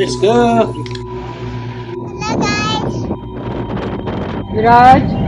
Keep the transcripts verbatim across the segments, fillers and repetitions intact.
Let's go. Hello guys. Viraj. Yeah.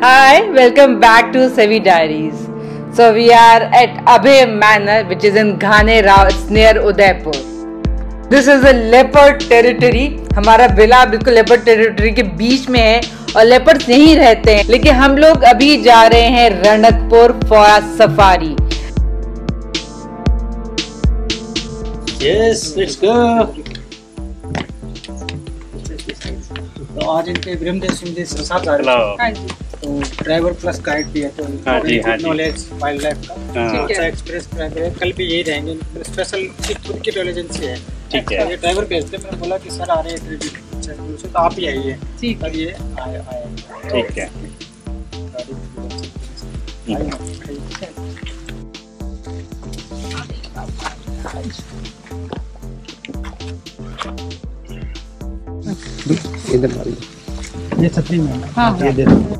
Hi, welcome back to Sevi Diaries. So we are at Abhay Manor, which is in Ghanerao. It's near Udaipur. This is a leopard territory. हमारा villa बिल्कुल leopard territory के बीच में है और leopards नहीं रहते हैं, लेकिन हम लोग अभी जा रहे हैं Ranakpur for safari. Yes, let's go. तो आज इनके वीरेंद्र सिंह जी साथ जा रहे हैं. हाँ जी, तो ड्राइवर प्लस गाइड भी है, तो नॉलेज वाइल्ड लाइफ का अच्छा एक्सप्रेस ड्राइवर है. कल भी यही रहेंगे, स्पेशल खुद की ट्रेवल एजेंसी है. ठीक है, ड्राइवर भेजते हैं. मैंने बोला कि सर आ रहे हैं ट्रिप, तो आप ही आइए. ठीक है, ये आए आए. ठीक है, इधर ये छतरी में. हाँ, ये देखो.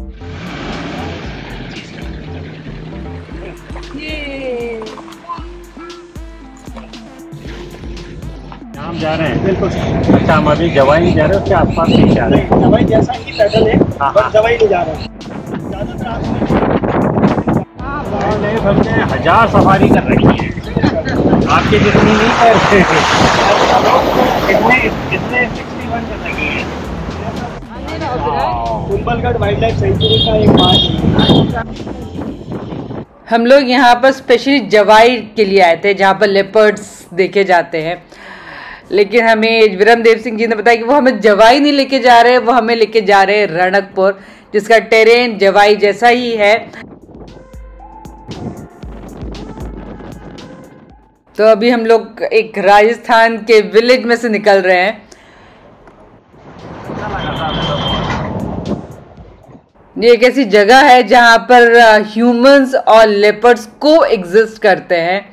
जा रहे हैं बिल्कुल. अच्छा, हम अभी जवाई जा रहे हैं, उसके आसपास नहीं जा रहे हैं. जवाई जैसा ही पैदल है, पर जवाई नहीं जा रहे हैं. ज़्यादातर आप हमने हजार सवारी कर रही है, आपकी जितनी नहीं कर रहे हैं. इतने इतने इकसठ कर रही है. कुंभलगढ़ वाइल्ड लाइफ सेंचुरी का एक पार्ट. हम लोग यहाँ पर स्पेशली जवाई के लिए आए थे, जहाँ पर लेपर्ड्स देखे जाते हैं, लेकिन हमें वीरेंद्र देव सिंह जी ने बताया कि वो हमें जवाई नहीं लेके जा रहे, वो हमें लेके जा रहे हैं रणकपुर, जिसका टेरेन जवाई जैसा ही है. तो अभी हम लोग एक राजस्थान के विलेज में से निकल रहे हैं. ये एक ऐसी जगह है जहाँ पर ह्यूमंस और लेपर्ड्स को एग्जिस्ट करते हैं.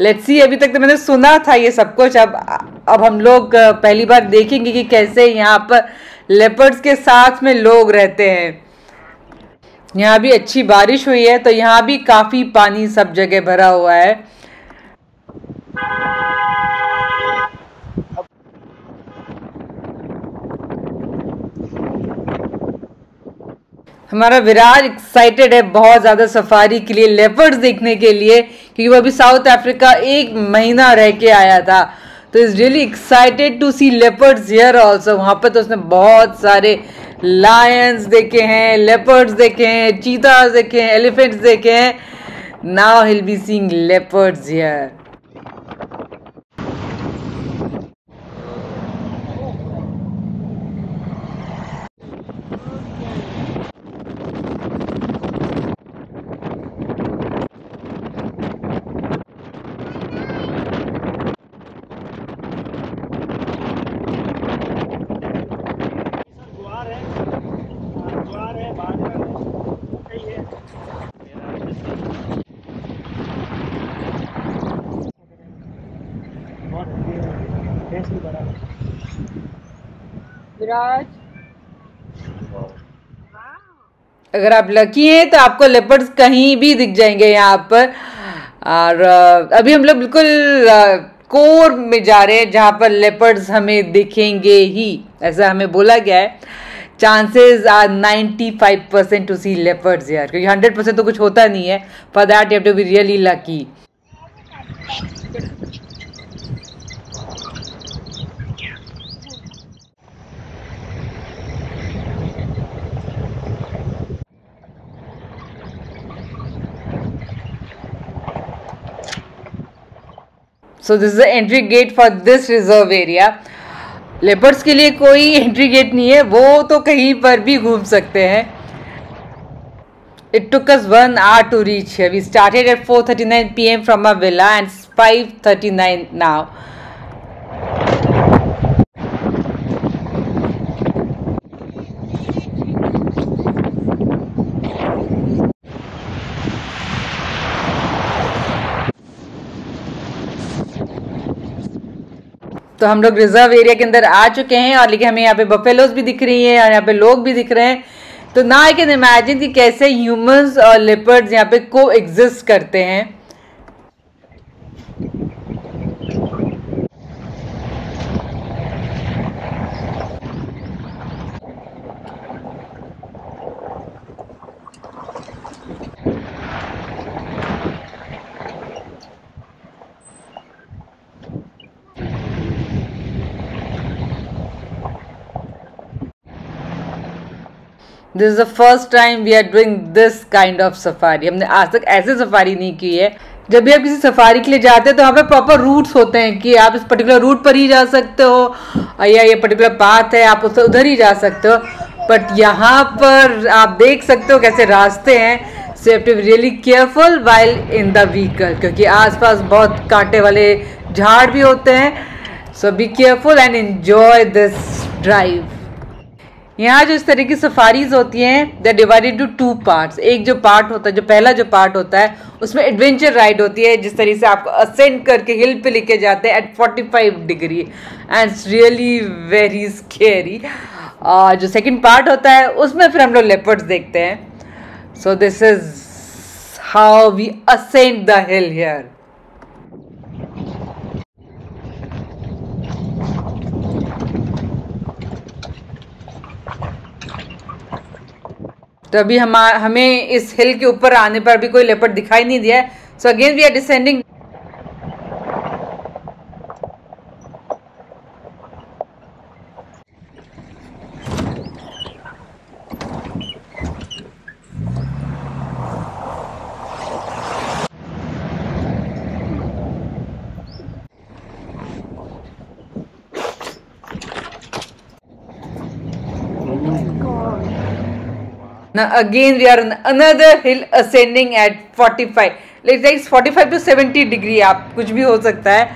लेट्स सी, अभी तक तो मैंने सुना था ये सब कुछ, अब अब हम लोग पहली बार देखेंगे कि कैसे यहाँ पर लेपर्ड्स के साथ में लोग रहते हैं. यहाँ भी अच्छी बारिश हुई है, तो यहाँ भी काफ़ी पानी सब जगह भरा हुआ है. हमारा विराज एक्साइटेड है बहुत ज़्यादा सफारी के लिए, लेपर्ड्स देखने के लिए, क्योंकि वो अभी साउथ अफ्रीका एक महीना रह के आया था. तो is really excited to see leopards here also. वहाँ पर तो उसने बहुत सारे लायंस देखे हैं, लेपर्ड्स देखे हैं, चीतास देखे हैं, एलिफेंट्स देखे हैं. Now he will be seeing leopards here. Viraj, अगर आप लकी हैं तो आपको लेपर्ड्स कहीं भी दिख जाएंगे यहाँ पर. और अभी हम लोग बिल्कुल कोर में जा रहे हैं जहाँ पर लेपर्ड्स हमें दिखेंगे ही, ऐसा हमें बोला गया है। Chances are ninety five percent to see leopards यार, क्योंकि हंड्रेड परसेंट तो कुछ होता नहीं है। For that you have to be really lucky. So this is the entry gate for this reserve area. Leopards के लिए कोई एंट्री गेट नहीं है, वो तो कहीं पर भी घूम सकते हैं। It took us one hour to reach here. We started at four thirty nine P M from a villa and five thirty nine now. तो हम लोग रिजर्व एरिया के अंदर आ चुके हैं, और लेकिन हमें यहाँ पे बफेलोज भी दिख रही हैं और यहाँ पे लोग भी दिख रहे हैं। तो ना आई कैन इमेजिन कि कैसे ह्यूमंस और लेपर्ड्स यहाँ पे को एग्जिस्ट करते हैं। This is the first time we are doing this kind of safari. हमने आज तक ऐसे सफारी नहीं की है। जब भी आप किसी सफारी के लिए जाते हैं तो हमें प्रॉपर रूट्स होते हैं कि आप इस पर्टिकुलर रूट पर ही जा सकते हो, या ये पर्टिकुलर पाथ है आप उससे उधर ही जा सकते हो। बट यहाँ पर आप देख सकते हो कैसे रास्ते हैं। So you have to be really careful while in the vehicle, क्योंकि आसपास बहुत कांटे वाले झाड़ भी होते हैं। So be careful and enjoy this drive. यहाँ जो इस तरह की सफारीज होती हैं, they divided to two parts. एक जो पार्ट होता है, जो पहला जो पार्ट होता है उसमें एडवेंचर राइड होती है, जिस तरीके से आपको असेंड करके हिल पे लेके जाते हैं at forty five degree, and really very scary. और जो सेकंड पार्ट होता है उसमें फिर हम लोग लेपर्ड्स देखते हैं। So this is how we ascend the hill here. तो अभी हम हमें इस हिल के ऊपर आने पर भी कोई लेपर्ड दिखाई नहीं दिया है। So again we are descending. Now again we are on another hill ascending at forty-five. Let's say it's forty-five to seventy degree. आप कुछ भी हो सकता है,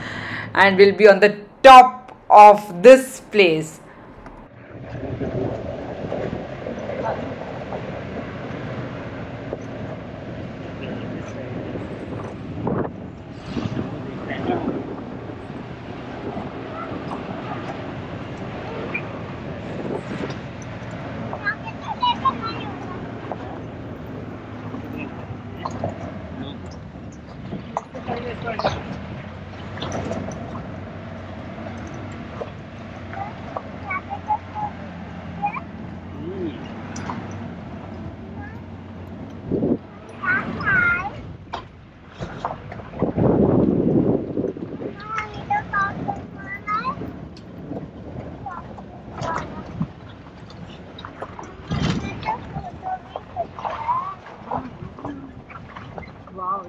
and we'll be on the top of this place.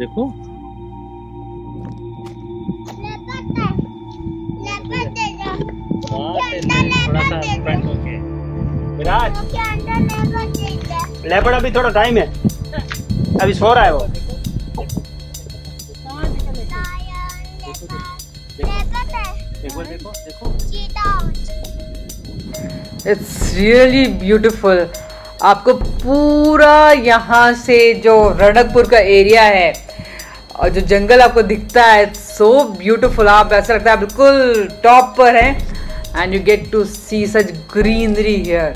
देखो थोड़ा सा front होके विराज लेपर्ड। अभी थोड़ा टाइम है, अभी सो रहा है वो। देखो देखो देखो देखो इट्स रियली ब्यूटीफुल। आपको पूरा यहाँ से जो रणकपुर का एरिया है और जो जंगल आपको दिखता है सो ब्यूटीफुल, आप ऐसा लगता है बिल्कुल टॉप पर है and you get to see such greenery here.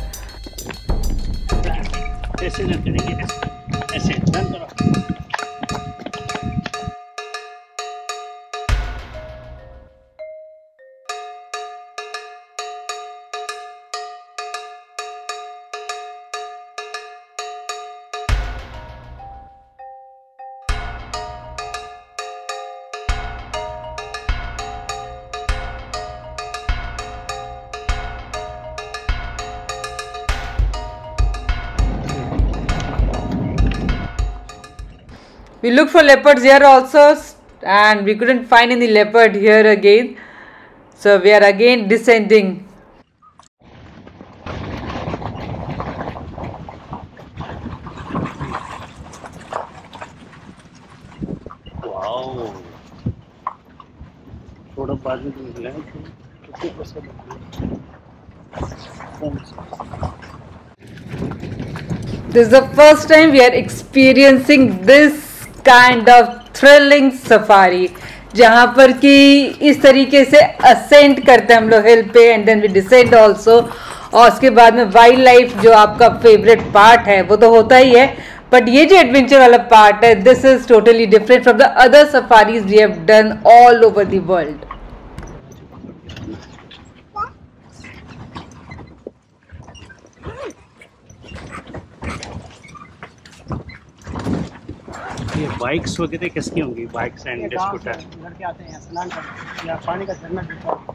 We looked for leopards here also and we couldn't find any leopard here again, so we are again descending. Wow, thoda baad mein nikalna hai kitne percent। This is the first time we are experiencing this kind of thrilling safari जहाँ पर कि इस तरीके से ascent करते हैं हम लोग हिल पे and then we descend also. और उसके बाद में वाइल्ड लाइफ जो आपका फेवरेट पार्ट है वो तो होता ही है, बट ये जो एडवेंचर वाला पार्ट है this is totally different from the other safaris we have done all over the world. ये बाइक्स वगैरह किसकी होंगी? बाइक्स एंड स्कूटर लड़के आते हैं स्नान करने या पानी का झरना देखो।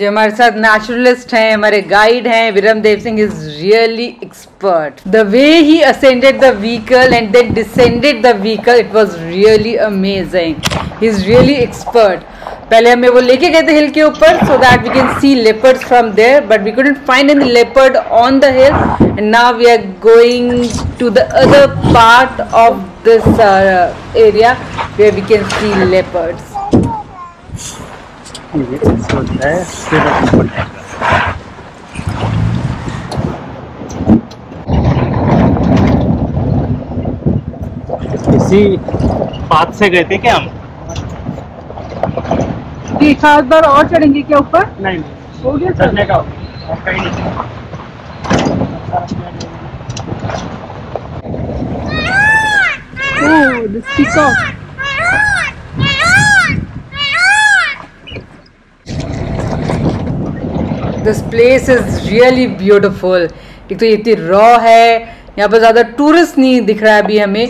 जो हमारे साथ नेचुरलिस्ट हैं, हमारे गाइड हैं, Virendra Dev Singh is really expert. The way he ascended the vehicle and then descended the vehicle it was really amazing. He is really expert. पहले हमें वो लेके गए थे हिल के ऊपर so that we can see leopards from there, but we couldn't find any leopard on the hill and now we are going to the other part of this area where we can see leopards. ये होता है फिर ऊपर जाएगा। इसी path से गए थे क्या हम? एक आध बार और चढ़ेंगे क्या ऊपर? नहीं नहीं हो गया चढ़ने का, और कहीं नहीं। Oh this peacock this place is really beautiful. एक तो ये इतनी रॉ है, यहाँ पर ज़्यादा टूरिस्ट नहीं दिख रहा है अभी हमें,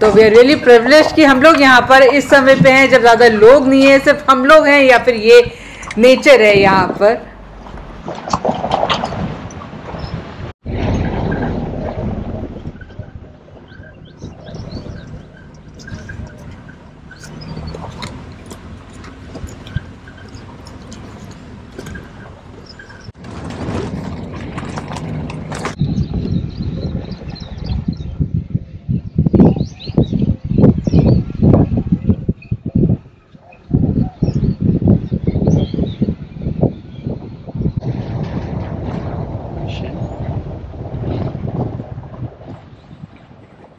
तो वी आर रियली प्रिविलेज्ड कि हम लोग यहाँ पर इस समय पे हैं जब ज़्यादा लोग नहीं है, सिर्फ हम लोग हैं या फिर ये नेचर है यहाँ पर।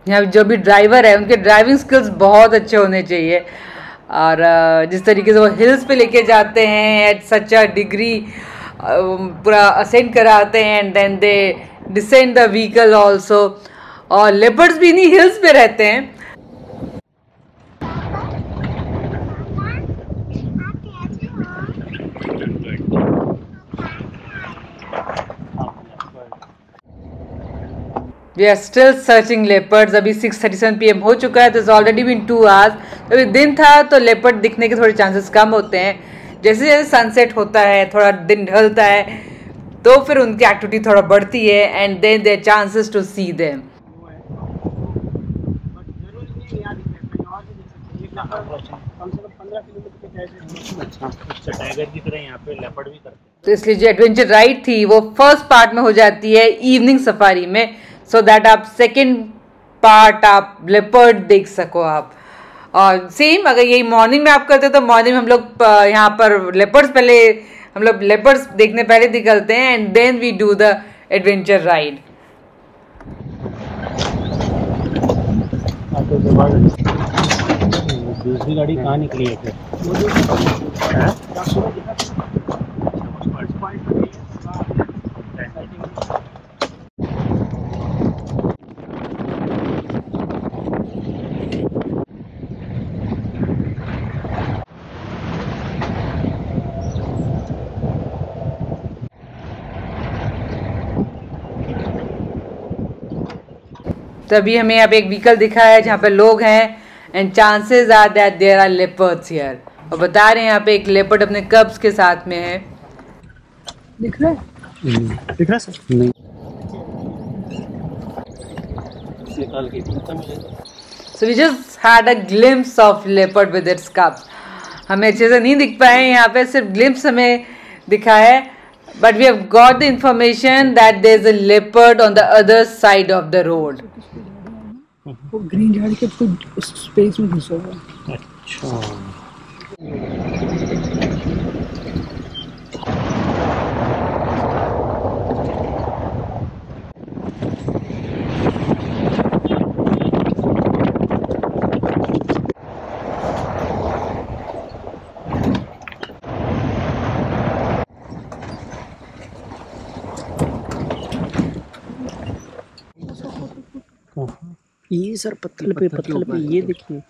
यहाँ जो भी ड्राइवर है उनके ड्राइविंग स्किल्स बहुत अच्छे होने चाहिए, और जिस तरीके से वो हिल्स पे लेके जाते हैं एट सच अ डिग्री, पूरा असेंड कराते हैं and then they descend the vehicle also, और लेपर्ड्स भी इन्हीं हिल्स पे रहते हैं। We are still searching leopards। अभी six thirty seven P M हो चुका है, तो ऑलरेडी बीन टू आवर्स। अभी दिन था तो लेपर्ड दिखने के थोड़े चांसेस कम होते हैं। जैसे जैसे सनसेट होता है, थोड़ा दिन ढलता है, तो फिर उनकी एक्टिविटी थोड़ा बढ़ती है and then there chances to see them. तो इसलिए जो एडवेंचर राइड थी वो फर्स्ट पार्ट में हो जाती है इवनिंग सफारी में, सो दैट आप सेकेंड पार्ट आप लेपर्ड देख सको आप। और सेम अगर यही मॉर्निंग में आप करते तो मॉर्निंग में हम लोग यहाँ पर लेपर्ड्स पहले हम लोग लेपर्ड्स देखने पहले निकलते हैं and then we do the adventure ride. दूसरी गाड़ी कहाँ निकली है फिर? तभी हमें यहाँ पे एक व्हीकल दिखा है जहाँ पे लोग हैं and chances are that there are leopards here. और बता रहे हैं यहाँ पे एक लेपर्ड अपने कब्स के साथ में है। दिख रहा है? दिख रहा है सर? नहीं। So we just had a glimpse of leopard with its cubs। हमें अच्छे से नहीं दिख पाए यहाँ पे, सिर्फ ग्लिम्प्स हमें दिखा है। But we have got the information that there is a leopard on the other side of the road। वो ग्रीन झाड़ के उस स्पेस में घुसा हुआ है। ये सर पत्थर पे पत्थर पे ये देखिए,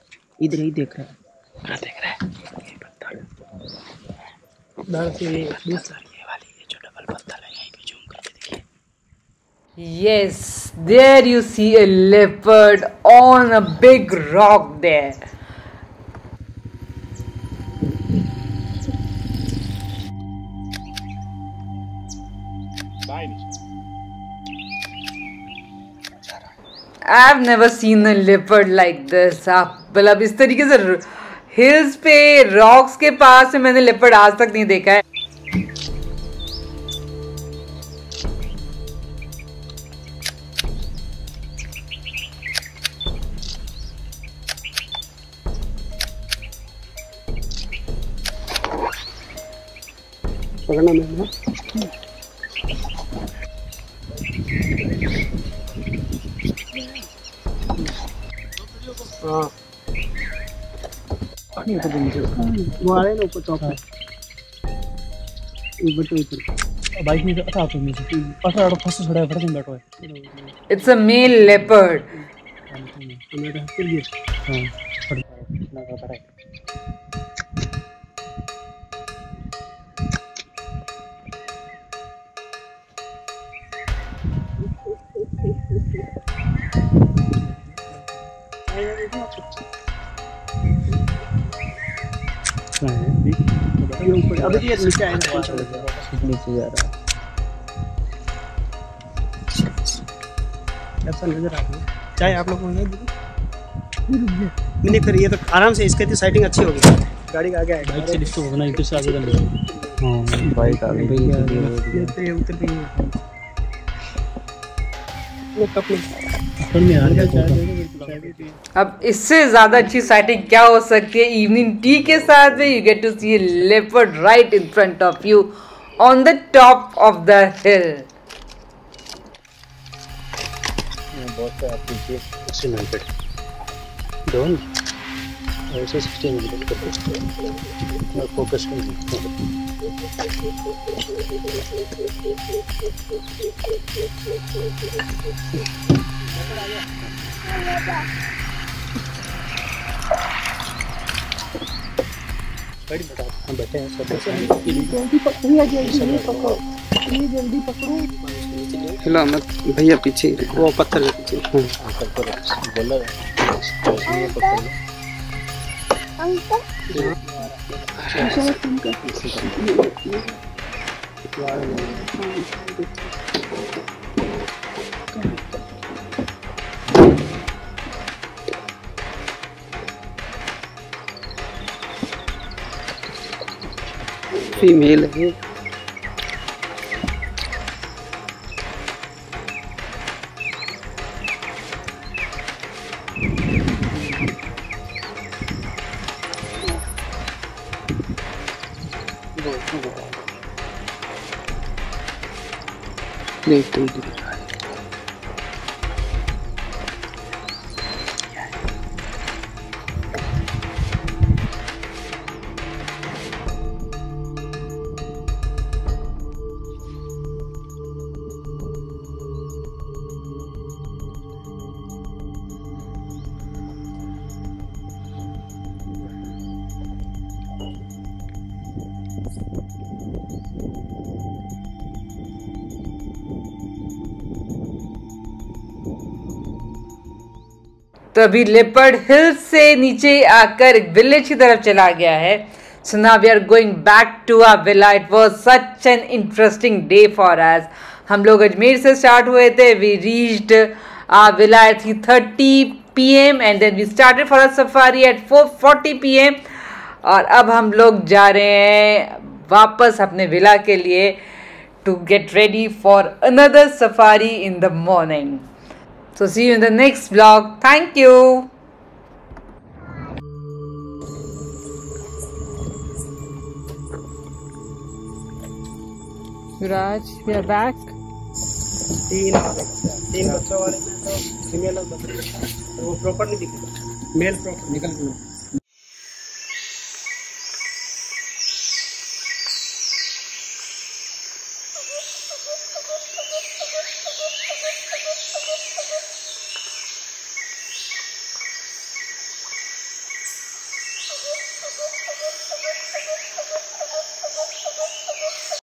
इधर ही देख रहा है। हां देख रहा है ये पत्थर। उधर से ये ये वाली ये जो डबल पत्थर है यहीं पे जूम करके देखिए। Yes, there you see a leopard on a big rock there. I've never seen a leopard like this। आप मतलब इस तरीके से हिल्स पे रॉक्स के पास में मैंने लेपर्ड आज तक नहीं देखा है। पकड़ना मैंने It's a male leopard। अभी ये नीचे आया है, नीचे जा रहा है। ऐसा नजर आ रहा है चाहे आप लोगों को नहीं, फिर ये तो आराम से इसके साइटिंग अच्छी होगी। गाड़ी का आगे है, बाइक से डिस्टर्ब होना इधर से आगे जाने। हां बाइक आ गई है, ये उतर भी ये कपड़े में आ गया। अब इससे ज्यादा अच्छी साइटिंग क्या हो सकती है? इवनिंग टी के साथ में you get to see a leopard right in front of you on the top of the hill. बहुत आप लीजिए सिक्सटी नाइन डोंट ऐसे सिक्सटी नाइन फोकस कीजिए। हम बैठे हैं जल्दी पकड़ो मत भैया, पीछे वो पत्थर के पीछे फीमेल है। देखते हैं तो अभी लेपर्ड हिल से नीचे आकर एक विलेज की तरफ चला गया है। So now we are going back to our villa. It was such an interesting day for us. हम लोग अजमेर से स्टार्ट हुए थे, we reached our villa at three thirty P M and then we started for a safari at four forty P M. और अब हम लोग जा रहे हैं वापस अपने विला के लिए to get ready for another safari in the morning. So see you in the next vlog. Thank you. Raj, we are back. तीन तीन बच्चों वाले तो फीमेल और वो प्रॉपर नहीं दिखे, मेल प्रॉपर निकल गया।